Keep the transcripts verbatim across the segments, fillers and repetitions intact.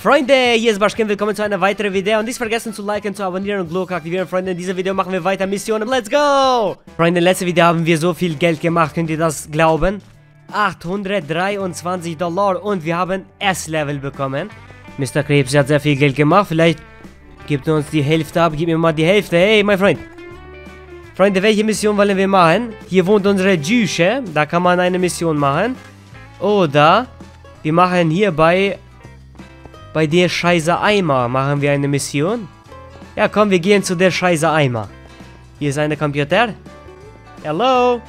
Freunde, hier ist Baschkin, willkommen zu einer weiteren Video und nicht vergessen zu liken, zu abonnieren und Glocke aktivieren. Freunde, in diesem Video machen wir weiter Missionen, let's go! Freunde, im letzten Video haben wir so viel Geld gemacht, könnt ihr das glauben? achthundertdreiundzwanzig Dollar und wir haben S-Level bekommen. Mister Krebs hat sehr viel Geld gemacht, vielleicht gibt er uns die Hälfte ab, gib mir mal die Hälfte, hey, mein Freund! Freunde, welche Mission wollen wir machen? Hier wohnt unsere Jüsche, da kann man eine Mission machen. Oder wir machen hier bei... Bei der Scheiße Eimer machen wir eine Mission. Ja, komm, wir gehen zu der Scheiße Eimer. Hier ist eine Computer. Hallo.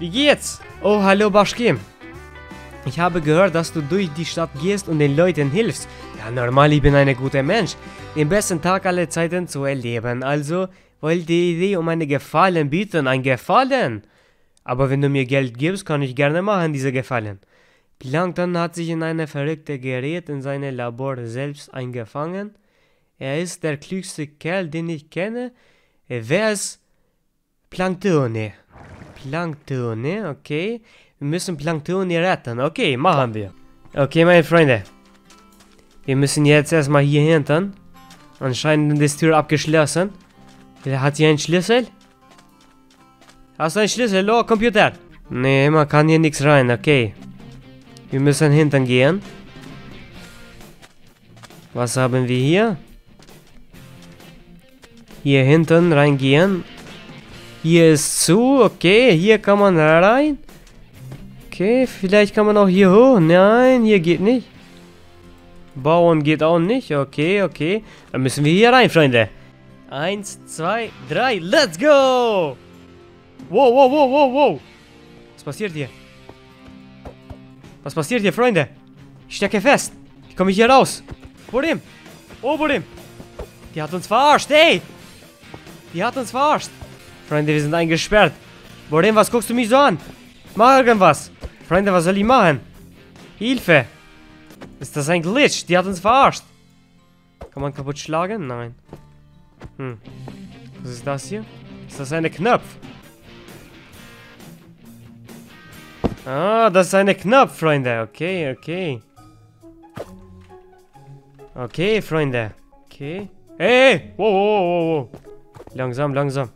Wie geht's? Oh, hallo Baschkim. Ich habe gehört, dass du durch die Stadt gehst und den Leuten hilfst. Ja, normal, ich bin ein guter Mensch. Den besten Tag aller Zeiten zu erleben. Also wollte ich dir um eine Gefallen bieten. Ein Gefallen? Aber wenn du mir Geld gibst, kann ich gerne machen, diese Gefallen. Plankton hat sich in eine verrückte Gerät in seinem Labor selbst eingefangen. Er ist der klügste Kerl, den ich kenne. Wer ist Plankton? Plankton, okay. Wir müssen Plankton retten. Okay, machen wir. Okay, meine Freunde. Wir müssen jetzt erstmal hier hinten. Anscheinend ist die Tür abgeschlossen. Wer hat hier einen Schlüssel? Hast du einen Schlüssel? Oh, Computer. Nee, man kann hier nichts rein, okay. Wir müssen hinten gehen. Was haben wir hier? Hier hinten reingehen. Hier ist zu, okay. Hier kann man rein. Okay, vielleicht kann man auch hier hoch. Nein, hier geht nicht. Bauen geht auch nicht. Okay, okay. Dann müssen wir hier rein, Freunde. Eins, zwei, drei. Let's go! Wow, wow, wow, wow, wow. Was passiert hier? Was passiert hier, Freunde? Ich stecke fest. Ich komme hier raus. Bodim. Oh, Bodim. Die hat uns verarscht, ey. Die hat uns verarscht. Freunde, wir sind eingesperrt. Bodim, was guckst du mich so an? Mach irgendwas. Freunde, was soll ich machen? Hilfe. Ist das ein Glitch? Die hat uns verarscht. Kann man kaputt schlagen? Nein. Hm. Was ist das hier? Ist das ein Knopf? Ah, das ist eine Knopf, Freunde. Okay, okay. Okay, Freunde. Okay. Hey, wow, wow, wow, wow. Langsam, langsam.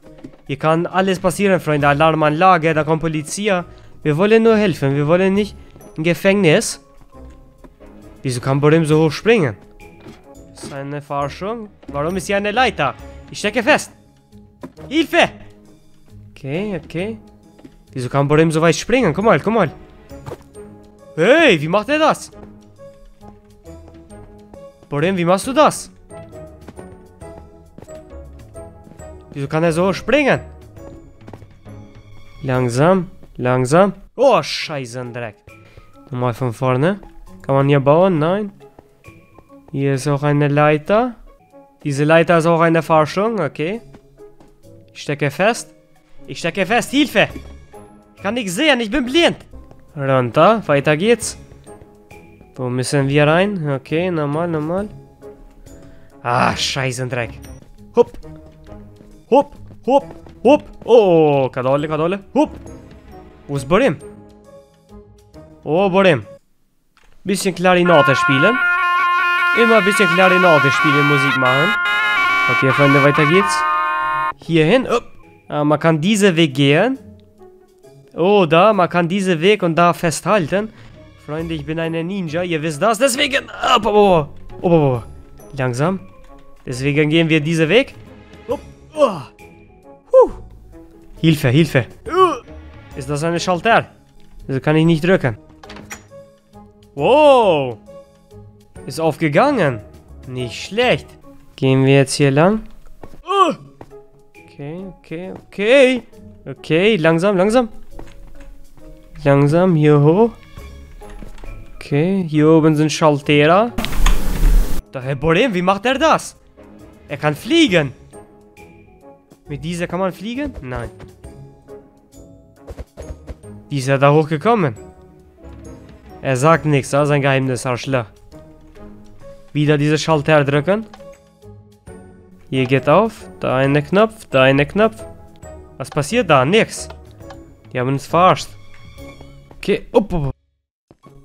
Hier kann alles passieren, Freunde. Alarmanlage, da kommt Polizei. Wir wollen nur helfen. Wir wollen nicht im Gefängnis. Wieso kann Bodim so hoch springen? Das ist eine Forschung. Warum ist hier eine Leiter? Ich stecke fest. Hilfe! Okay, okay. Wieso kann Bodim so weit springen? Guck mal, guck mal. Hey, wie macht er das? Bodim, wie machst du das? Wieso kann er so springen? Langsam, langsam. Oh, Scheißendreck. Nochmal von vorne. Kann man hier bauen? Nein. Hier ist auch eine Leiter. Diese Leiter ist auch eine Forschung, okay. Ich stecke fest. Ich stecke fest, Hilfe! Ich kann nichts sehen, ich bin blind. Runter, weiter geht's. Wo müssen wir rein? Okay, normal, normal. Ah, Scheißendreck. Hopp. Hopp, hopp, hopp. Oh, Kadolle, Kadolle. Hopp. Wo ist Bodim? Oh, Bodim. Bisschen Klarinette spielen. Immer ein bisschen Klarinette spielen, Musik machen. Okay, Freunde, weiter geht's. Hier hin. Ah, man kann diesen Weg gehen. Oh, da, man kann diesen Weg und da festhalten. Freunde, ich bin ein Ninja, ihr wisst das, deswegen... Oh, oh, oh, oh. Langsam. Deswegen gehen wir diesen Weg. Oh, oh. Huh. Hilfe, Hilfe. Uh. Ist das eine Schalter? Also kann ich nicht drücken. Wow. Ist aufgegangen. Nicht schlecht. Gehen wir jetzt hier lang. Uh. Okay, okay, okay. Okay, langsam, langsam. Langsam, hier hoch. Okay, hier oben sind Schalter. Daher Bodim, wie macht er das? Er kann fliegen. Mit dieser kann man fliegen? Nein. Dieser da hochgekommen. Er sagt nichts, das ist ein Geheimnis, Arschler. Wieder diese Schalter drücken. Hier geht auf. Da eine Knopf, da eine Knopf. Was passiert da? Nix. Die haben uns verarscht. Okay, op, op,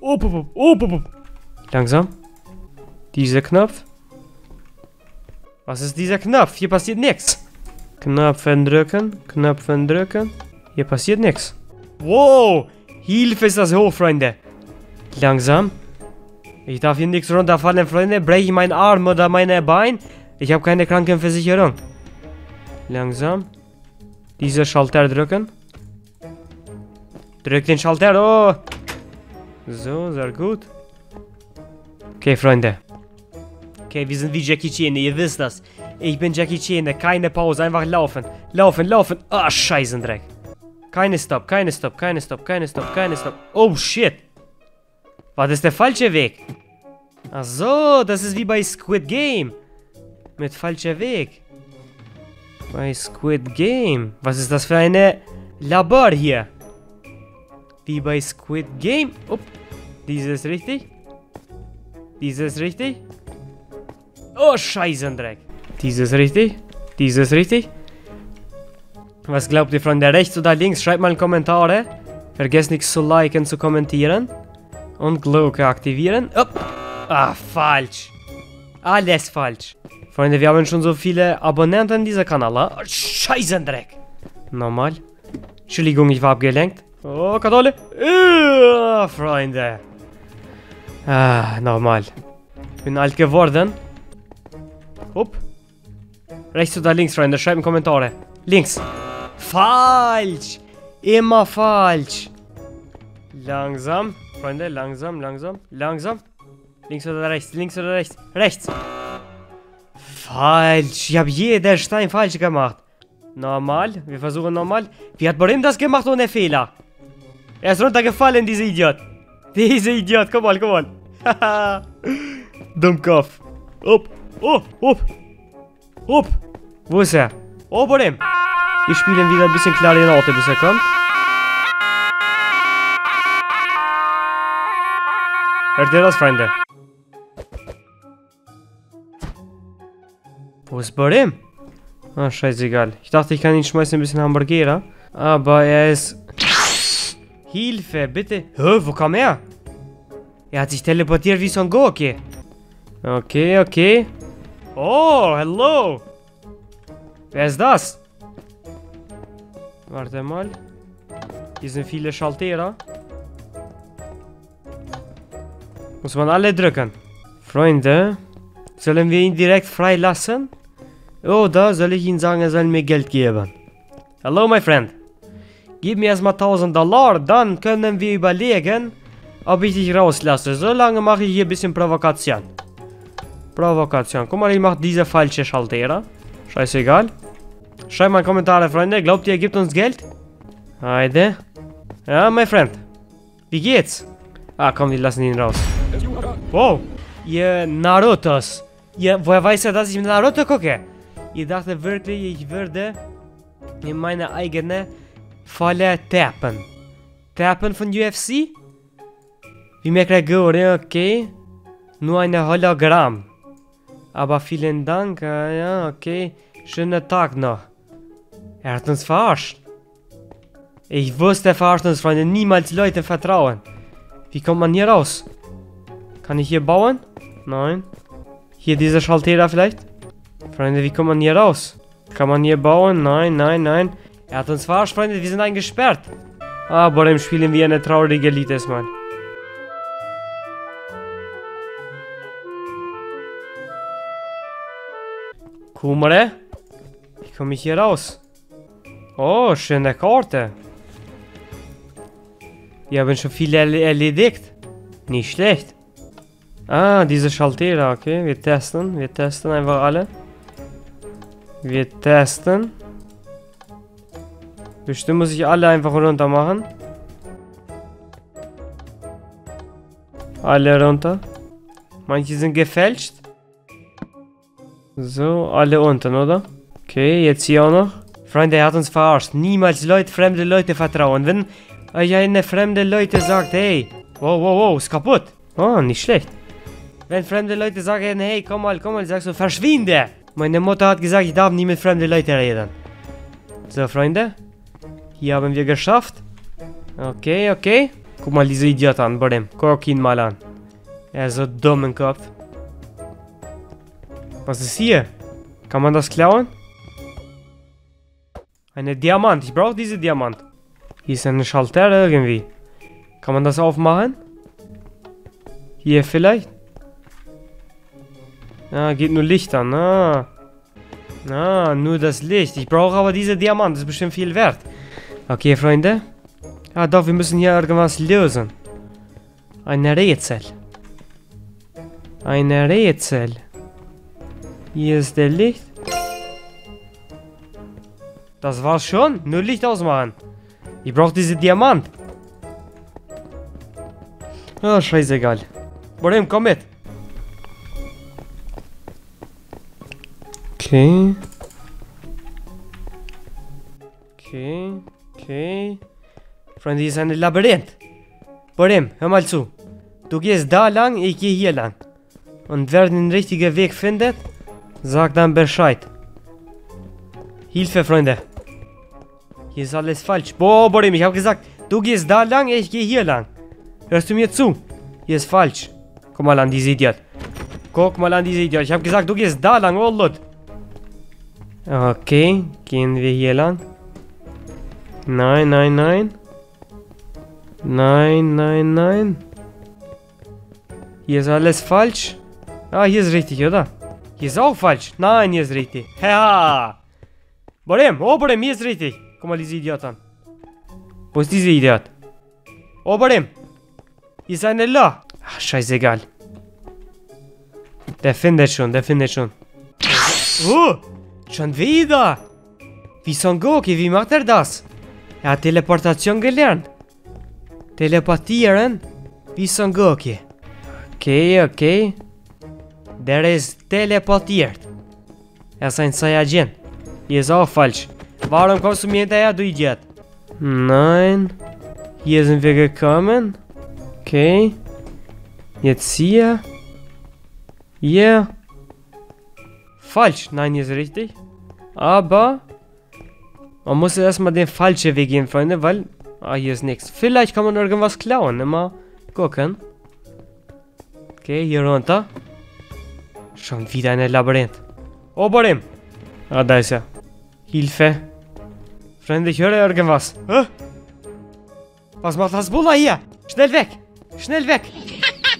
op, op, op, op, op, op. Langsam. Dieser Knopf. Was ist dieser Knopf? Hier passiert nichts. Knöpfen drücken, Knöpfen drücken. Hier passiert nichts. Wow! Hilfe ist das hoch, Freunde. Langsam. Ich darf hier nichts runterfallen, Freunde. Breche ich meinen Arm oder meine Bein? Ich habe keine Krankenversicherung. Langsam. Diese Schalter drücken. Drück den Schalter. Oh. So, sehr gut. Okay, Freunde. Okay, wir sind wie Jackie Chan, ihr wisst das. Ich bin Jackie Chan, keine Pause, einfach laufen. Laufen, laufen. Ah, oh, Scheißendreck. Keine Stopp, keine Stopp, keine Stopp, keine Stopp, keine Stopp. Oh, shit. War das der falsche Weg? Ach so, das ist wie bei Squid Game. Mit falscher Weg. Bei Squid Game. Was ist das für eine Labor hier? Wie bei Squid Game. Upp. Diese ist richtig. Diese ist richtig. Oh, Scheißendreck. Diese ist richtig. Diese ist richtig. Was glaubt ihr, Freunde? Rechts oder links? Schreibt mal in die Kommentare. Vergesst nichts zu liken, zu kommentieren. Und Glocke aktivieren. Upp. Ah, falsch. Alles falsch. Freunde, wir haben schon so viele Abonnenten in diesem Kanal. Oh, Scheißendreck. Normal. Entschuldigung, ich war abgelenkt. Oh, Kadolle. Uh, Freunde. Ah, normal. Ich bin alt geworden. Upp. Rechts oder links, Freunde? Schreibt in die Kommentare. Links. Falsch. Immer falsch. Langsam. Freunde, langsam, langsam, langsam. Links oder rechts, links oder rechts. Rechts. Falsch. Ich habe jeden Stein falsch gemacht. Normal. Wir versuchen normal. Wie hat Bodim das gemacht ohne Fehler? Er ist runtergefallen, dieser Idiot. Dieser Idiot. Komm mal, komm mal. Haha. Dummkopf. Upp. Oh, upp. Upp. Wo ist er? Oh, Bodim. Wir spielen wieder ein bisschen Klarinette, bis er kommt. Hört ihr das, Freunde? Wo ist Bodim? Ah, scheißegal. Ich dachte, ich kann ihn schmeißen, ein bisschen Hamburger. Aber er ist... Hilfe, bitte. Hä, wo kam er? Er hat sich teleportiert wie so ein Gokke. Okay, okay. Oh, hello. Wer ist das? Warte mal. Hier sind viele Schalter. Muss man alle drücken. Freunde, sollen wir ihn direkt freilassen? Oder soll ich ihm sagen, er soll mir Geld geben? Hello, my friend. Gib mir erstmal tausend Dollar, dann können wir überlegen, ob ich dich rauslasse. Solange mache ich hier ein bisschen Provokation. Provokation. Guck mal, ich mache diese falsche Schalter. Scheißegal. Schreibt mal Kommentare, Freunde. Glaubt ihr, er gibt uns Geld? Heide. Ja, mein Freund. Wie geht's? Ah, komm, wir lassen ihn raus. Wow. Ihr Narutos. Ihr, woher weiß er, dass ich mit Naruto gucke? Ihr dachte wirklich, ich würde in meine eigene Falle tappen. Tappen von U F C? Wie mir Gregori, okay. Nur ein Hologramm. Aber vielen Dank, ja, okay. Schönen Tag noch. Er hat uns verarscht. Ich wusste, verarscht uns, Freunde. Niemals Leute vertrauen. Wie kommt man hier raus? Kann ich hier bauen? Nein. Hier dieser Schalter vielleicht? Freunde, wie kommt man hier raus? Kann man hier bauen? Nein, nein, nein. Er hat uns verarscht, Freunde. Wir sind eingesperrt. Aber im Spielen wie eine traurige Lied erstmal. Kumre. Wie komme ich hier raus? Oh, schöne Karte. Wir haben schon viel erledigt. Nicht schlecht. Ah, diese Schalter, okay. Wir testen, wir testen einfach alle. Wir testen. Bestimmt muss ich alle einfach runter machen. Alle runter. Manche sind gefälscht. So, alle unten, oder? Okay, jetzt hier auch noch. Freunde, er hat uns verarscht. Niemals Leute, fremde Leute vertrauen. Wenn euch eine fremde Leute sagt, hey, wow, wow, wow, ist kaputt. Oh, nicht schlecht. Wenn fremde Leute sagen, hey, komm mal, komm mal, sagst du, verschwinde. Meine Mutter hat gesagt, ich darf nie mit fremden Leuten reden. So, Freunde. Hier haben wir geschafft. Okay, okay. Guck mal diese Idioten an, Bodim. Guck ihn mal an. Er ist so dumm im Kopf. Was ist hier? Kann man das klauen? Eine Diamant. Ich brauche diese Diamant. Hier ist eine Schalter irgendwie. Kann man das aufmachen? Hier vielleicht? Ah, geht nur Licht an. Ah. Ah, nur das Licht. Ich brauche aber diese Diamant. Das ist bestimmt viel wert. Okay, Freunde. Ah, doch, wir müssen hier irgendwas lösen. Ein Rätsel. Ein Rätsel. Hier ist der Licht. Das war's schon. Nur Licht ausmachen. Ich brauche diese Diamant. Ah, scheißegal. Bodim, komm mit. Okay. Okay. Okay. Freunde, hier ist ein Labyrinth. Bodim, hör mal zu. Du gehst da lang, ich gehe hier lang. Und wer den richtigen Weg findet, sagt dann Bescheid. Hilfe, Freunde. Hier ist alles falsch. Boah, Bodim, ich habe gesagt, du gehst da lang, ich gehe hier lang. Hörst du mir zu? Hier ist falsch. Guck mal an, diese Idiot. Guck mal an, diese Idiot. Ich habe gesagt, du gehst da lang, oh Lord. Okay, gehen wir hier lang. Nein, nein, nein. Nein, nein, nein. Hier ist alles falsch. Ah, hier ist richtig, oder? Hier ist auch falsch. Nein, hier ist richtig. Haha. Bodim, oh Bodim, hier ist richtig. Guck mal diese Idiot an. Wo ist diese Idiot? Oh Bodim. Hier ist eine La. Ach, scheißegal. Der findet schon, der findet schon. Oh, schon wieder. Wie Son Gokke, wie macht er das? Er hat Teleportation gelernt. Telepathieren wie Son Gokke. Okay, okay. Der ist telepathiert. Er ist ein Saiyajin. Hier ist auch falsch. Warum kommst du mir hinterher, du Idiot? Nein. Hier sind wir gekommen. Okay. Jetzt hier. Hier. Falsch. Nein, hier ist richtig. Aber man muss erstmal den falschen Weg gehen, Freunde, weil... Ah, hier ist nichts. Vielleicht kann man irgendwas klauen. Immer gucken. Okay, hier runter. Schon wieder ein Labyrinth. Oh, Bodim. Ah, da ist er. Hilfe. Freunde, ich höre irgendwas. Hä? Was macht Hasbulla hier? Schnell weg. Schnell weg.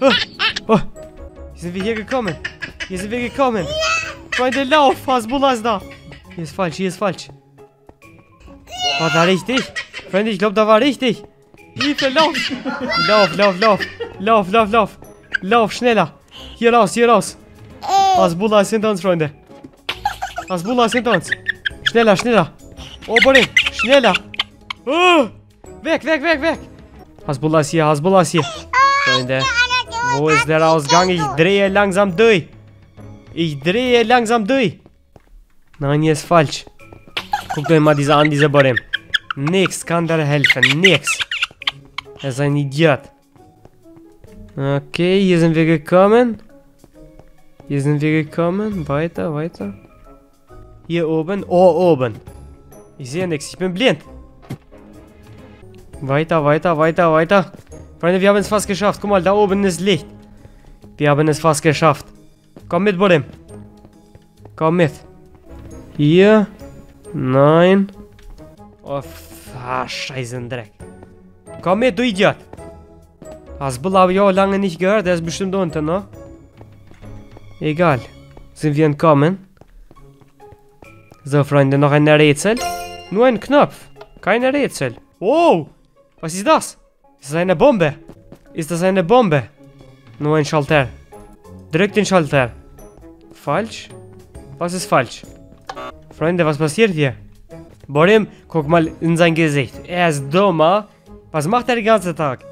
Oh. Oh. Hier sind wir hier gekommen. Hier sind wir gekommen. Freunde, lauf. Hasbulla ist da. Hier ist falsch. Hier ist falsch. War da richtig? Freunde, ich glaube, da war richtig. Hilfe, lauf. Lauf, lauf, lauf. Lauf, lauf, lauf. Lauf, schneller. Hier raus, hier raus. Hasbulla ist hinter uns, Freunde. Hasbulla ist hinter uns. Schneller, schneller. Oh, Bodim. Schneller. Oh. Weg, weg, weg, weg. Hasbulla ist hier, Hasbulla ist hier. Freunde, wo ist der Ausgang? Ich drehe langsam durch. Ich drehe langsam durch. Nein, hier ist falsch. Guckt euch mal diese an, diese Bodim. Nix kann da helfen, nix. Er ist ein Idiot. Okay, hier sind wir gekommen. Hier sind wir gekommen. Weiter, weiter. Hier oben, oh, oben. Ich sehe nichts, ich bin blind. Weiter, weiter, weiter, weiter. Freunde, wir haben es fast geschafft. Guck mal, da oben ist Licht. Wir haben es fast geschafft. Komm mit, Bodim. Komm mit. Hier. Nein. Oh, ah, Scheißendreck. Komm mit, du Idiot. Hasbulla habe ich auch lange nicht gehört. Der ist bestimmt unten, ne? Egal. Sind wir entkommen? So, Freunde, noch ein Rätsel. Nur ein Knopf. Kein Rätsel. Wow! Was ist das? Ist das eine Bombe? Ist das eine Bombe? Nur ein Schalter. Drück den Schalter. Falsch? Was ist falsch? Freunde, was passiert hier? Bodim, guck mal in sein Gesicht. Er ist dummer. Was macht er den ganzen Tag?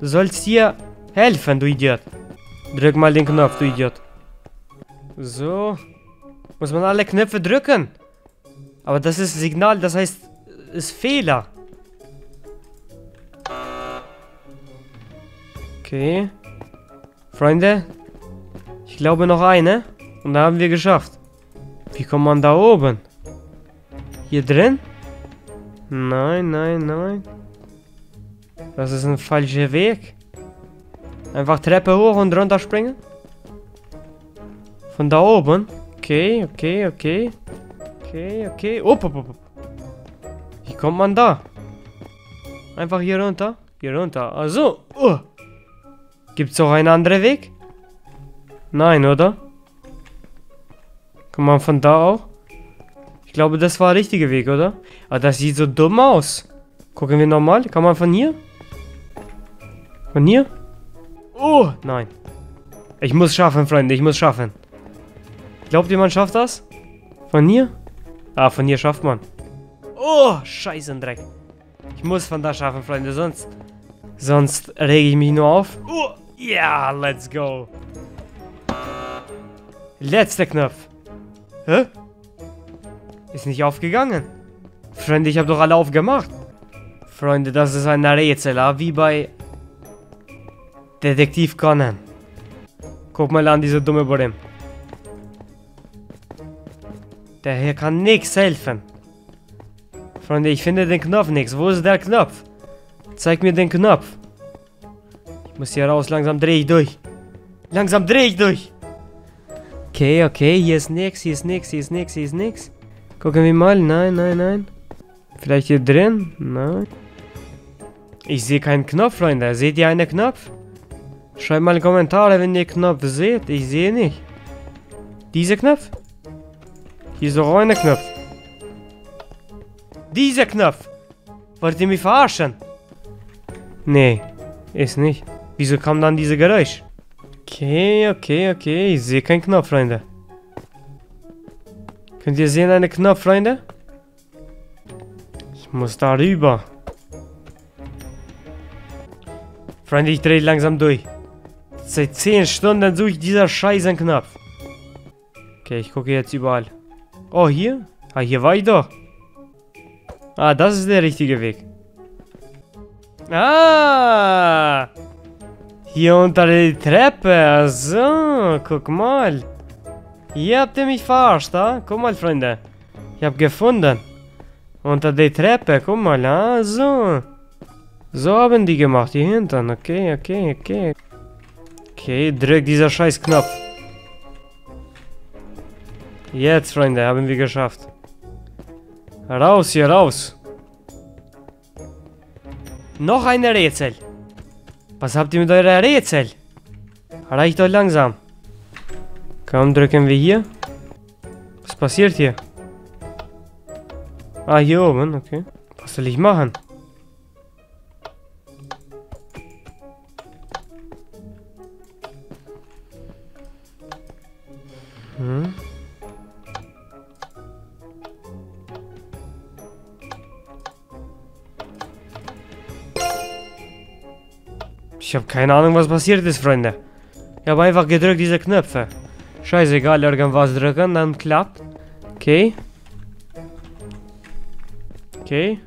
Du sollst hier helfen, du Idiot. Drück mal den Knopf, du Idiot. So. Muss man alle Knöpfe drücken. Aber das ist Signal, das heißt, ist Fehler. Okay. Freunde. Ich glaube noch eine. Und da haben wir geschafft. Wie kommt man da oben? Hier drin? Nein, nein, nein. Das ist ein falscher Weg. Einfach Treppe hoch und runter springen. Von da oben. Okay, okay, okay. Okay, okay. Upp, upp, upp. Wie kommt man da? Einfach hier runter. Hier runter. Also. Uh. Gibt's auch einen anderen Weg? Nein, oder? Kommt man von da auch? Ich glaube, das war der richtige Weg, oder? Aber das sieht so dumm aus. Gucken wir nochmal. Kann man von hier? Von hier? Oh, nein. Ich muss schaffen, Freunde. Ich muss schaffen. Glaubt ihr, man schafft das? Von hier? Ah, von hier schafft man. Oh, scheißen Dreck. Ich muss von da schaffen, Freunde. Sonst... Sonst rege ich mich nur auf. Oh, ja, yeah, let's go. Letzter Knopf. Hä? Ist nicht aufgegangen. Freunde, ich habe doch alle aufgemacht. Freunde, das ist ein Rätsel, wie bei Detektiv Conan. Guck mal an, diese dumme Bodim. Der hier kann nichts helfen. Freunde, ich finde den Knopf nichts. Wo ist der Knopf? Zeig mir den Knopf. Ich muss hier raus. Langsam drehe ich durch. Langsam drehe ich durch. Okay, okay. Hier ist nichts, hier ist nichts, hier ist nichts, hier ist nichts. Gucken wir mal. Nein, nein, nein. Vielleicht hier drin? Nein. Ich sehe keinen Knopf, Freunde. Seht ihr einen Knopf? Schreibt mal Kommentare, wenn ihr Knopf seht. Ich sehe nicht. Dieser Knopf? Hier ist auch ein Knopf. Dieser Knopf! Wollt ihr mich verarschen? Nee, ist nicht. Wieso kam dann dieses Geräusch? Okay, okay, okay. Ich sehe keinen Knopf, Freunde. Könnt ihr sehen einen Knopf, Freunde? Ich muss da rüber. Freunde, ich drehe langsam durch. Seit zehn Stunden suche ich dieser scheißen Knopf. Okay, ich gucke jetzt überall. Oh, hier? Ah, hier war ich doch. Ah, das ist der richtige Weg. Ah! Hier unter die Treppe. So, guck mal. Hier habt ihr mich verarscht, ah? Guck mal, Freunde. Ich hab gefunden. Unter die Treppe, guck mal, ah, so. So haben die gemacht, hier hinten. Okay, okay, okay. Okay, drück dieser scheiß Knopf. Jetzt, Freunde, haben wir geschafft. Raus hier, raus. Noch ein Rätsel. Was habt ihr mit eurer Rätsel? Reicht euch langsam. Komm, drücken wir hier. Was passiert hier? Ah, hier oben, okay. Was soll ich machen? Hm. Ich habe keine Ahnung, was passiert ist, Freunde. Ich habe einfach gedrückt diese Knöpfe. Scheißegal, irgendwas drücken, dann klappt. Okay. Okay.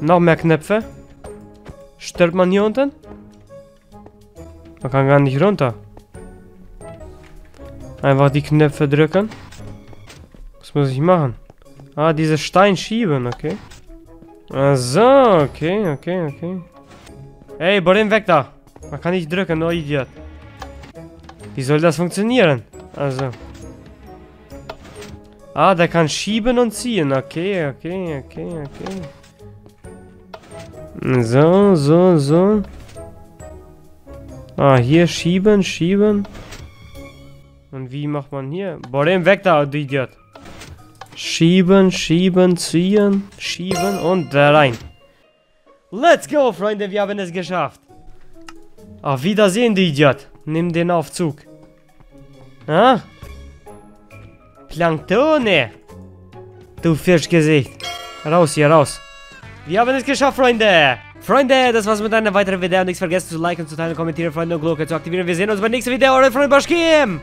Noch mehr Knöpfe. Stirbt man hier unten? Man kann gar nicht runter. Einfach die Knöpfe drücken. Was muss ich machen? Ah, diese Stein schieben, okay. Ach so, okay, okay, okay. Ey, Bodim, weg da! Man kann nicht drücken, oh Idiot. Wie soll das funktionieren? Also. Ah, der kann schieben und ziehen. Okay, okay, okay, okay. So, so, so. Ah, hier schieben, schieben. Und wie macht man hier? Bodim, weg da, du Idiot. Schieben, schieben, ziehen, schieben und da rein. Let's go, Freunde, wir haben es geschafft. Auf Wiedersehen, du Idiot. Nimm den Aufzug. Ah? Planktone! Du Fischgesicht. Raus hier, raus. Wir haben es geschafft, Freunde. Freunde, das war's mit einer weiteren Video. Nichts vergessen zu liken, zu teilen, kommentieren, Freunde, und Glocke zu aktivieren. Wir sehen uns beim nächsten Video. Eure Freunde Boschkim.